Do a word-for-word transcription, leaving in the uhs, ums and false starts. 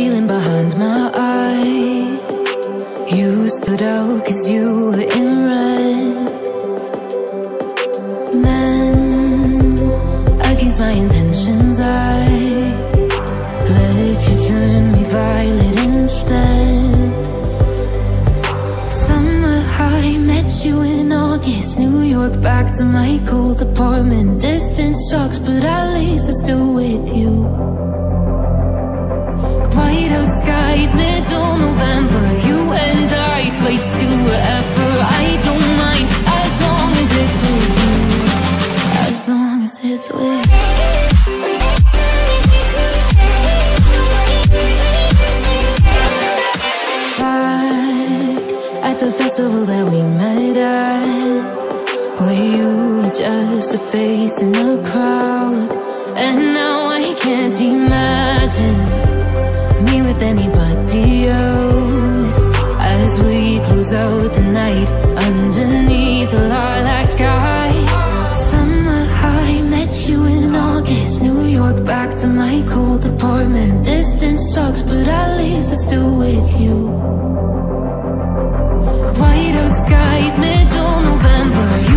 feeling behind my eyes. You stood out 'cause you were in red. Then against my intentions I let you turn me violet instead. Summer high, met you in August, New York, back to my cold apartment. Distance sucks, but at least I'm still with you. White skies, middle November. You and I, flights to wherever. I don't mind as long as it's with you. As long as it's with you. Back at the festival that we met at, where you were just a face in the crowd, and now I can't imagine me with anybody else. As we close out the night underneath the lilac sky. Summer high, met you in August, New York, back to my cold apartment. Distance sucks, but at least I'm still with you. White out skies, middle November.